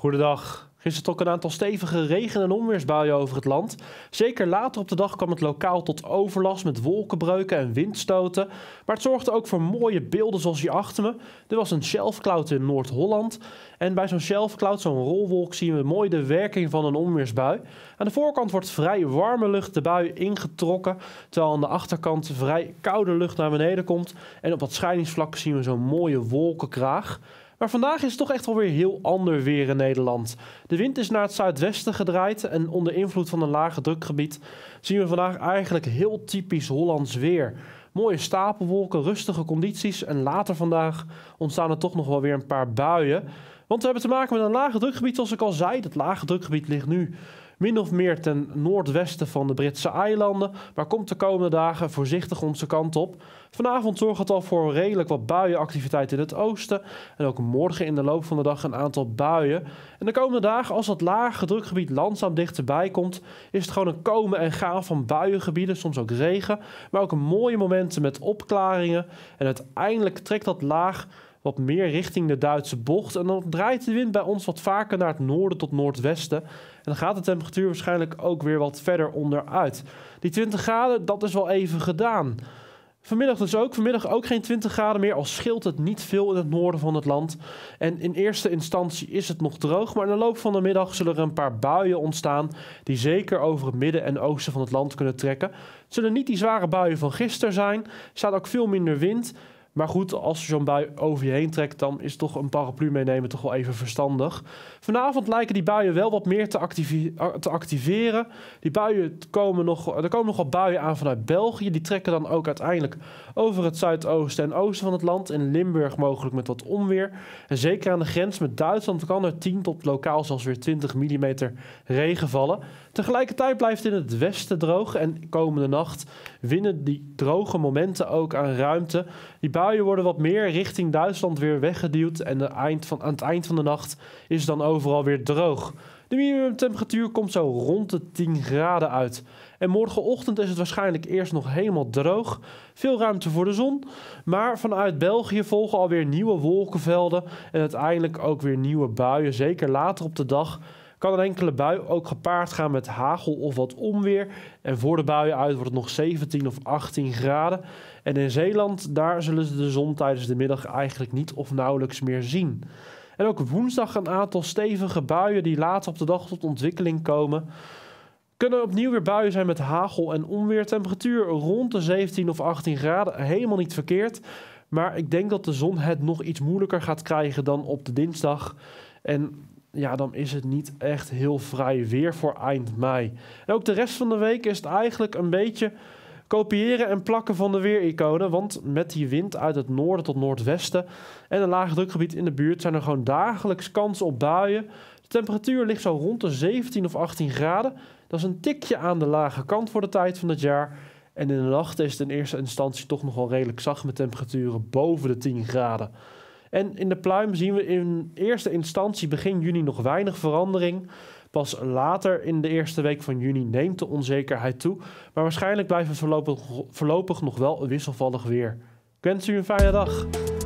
Goedendag. Gisteren trok een aantal stevige regen- en onweersbuien over het land. Zeker later op de dag kwam het lokaal tot overlast met wolkenbreuken en windstoten. Maar het zorgde ook voor mooie beelden zoals hier achter me. Er was een shelfcloud in Noord-Holland. En bij zo'n shelfcloud, zo'n rolwolk, zien we mooi de werking van een onweersbui. Aan de voorkant wordt vrij warme lucht de bui ingetrokken, terwijl aan de achterkant vrij koude lucht naar beneden komt. En op dat scheidingsvlak zien we zo'n mooie wolkenkraag. Maar vandaag is het toch echt wel weer heel ander weer in Nederland. De wind is naar het zuidwesten gedraaid en onder invloed van een lage drukgebied zien we vandaag eigenlijk heel typisch Hollands weer. Mooie stapelwolken, rustige condities en later vandaag ontstaan er toch nog wel weer een paar buien. Want we hebben te maken met een lage drukgebied zoals ik al zei. Dat lage drukgebied ligt nu min of meer ten noordwesten van de Britse eilanden, maar komt de komende dagen voorzichtig onze kant op. Vanavond zorgt het al voor redelijk wat buienactiviteit in het oosten en ook morgen in de loop van de dag een aantal buien. En de komende dagen, als dat lage drukgebied langzaam dichterbij komt, is het gewoon een komen en gaan van buiengebieden, soms ook regen, maar ook mooie momenten met opklaringen. En uiteindelijk trekt dat laag wat meer richting de Duitse bocht. En dan draait de wind bij ons wat vaker naar het noorden tot noordwesten. En dan gaat de temperatuur waarschijnlijk ook weer wat verder onderuit. Die 20 graden, dat is wel even gedaan. Vanmiddag dus ook. Vanmiddag ook geen 20 graden meer, al scheelt het niet veel in het noorden van het land. En in eerste instantie is het nog droog, maar in de loop van de middag zullen er een paar buien ontstaan die zeker over het midden en oosten van het land kunnen trekken. Het zullen niet die zware buien van gisteren zijn. Er staat ook veel minder wind. Maar goed, als zo'n bui over je heen trekt, dan is toch een paraplu meenemen toch wel even verstandig. Vanavond lijken die buien wel wat meer te activeren. Die buien er komen nog wat buien aan vanuit België. Die trekken dan ook uiteindelijk over het zuidoosten en oosten van het land. In Limburg mogelijk met wat onweer. En zeker aan de grens met Duitsland kan er 10 tot lokaal zelfs weer 20 mm regen vallen. Tegelijkertijd blijft het in het westen droog. En komende nacht winnen die droge momenten ook aan ruimte. Die buien worden wat meer richting Duitsland weer weggeduwd en aan het eind van de nacht is het dan overal weer droog. De minimumtemperatuur komt zo rond de 10 graden uit. En morgenochtend is het waarschijnlijk eerst nog helemaal droog. Veel ruimte voor de zon. Maar vanuit België volgen alweer nieuwe wolkenvelden en uiteindelijk ook weer nieuwe buien, zeker later op de dag. Kan een enkele bui ook gepaard gaan met hagel of wat onweer. En voor de buien uit wordt het nog 17 of 18 graden. En in Zeeland, daar zullen ze de zon tijdens de middag eigenlijk niet of nauwelijks meer zien. En ook woensdag een aantal stevige buien die later op de dag tot ontwikkeling komen. Kunnen opnieuw weer buien zijn met hagel en onweer. Temperatuur rond de 17 of 18 graden, helemaal niet verkeerd. Maar ik denk dat de zon het nog iets moeilijker gaat krijgen dan op de dinsdag. En ja, dan is het niet echt heel vrij weer voor eind mei. En ook de rest van de week is het eigenlijk een beetje kopiëren en plakken van de weericonen. Want met die wind uit het noorden tot noordwesten en een laag drukgebied in de buurt zijn er gewoon dagelijks kansen op buien. De temperatuur ligt zo rond de 17 of 18 graden. Dat is een tikje aan de lage kant voor de tijd van het jaar. En in de nacht is het in eerste instantie toch nog wel redelijk zacht met temperaturen boven de 10 graden. En in de pluim zien we in eerste instantie begin juni nog weinig verandering. Pas later in de eerste week van juni neemt de onzekerheid toe. Maar waarschijnlijk blijft het voorlopig nog wel wisselvallig weer. Ik wens u een fijne dag.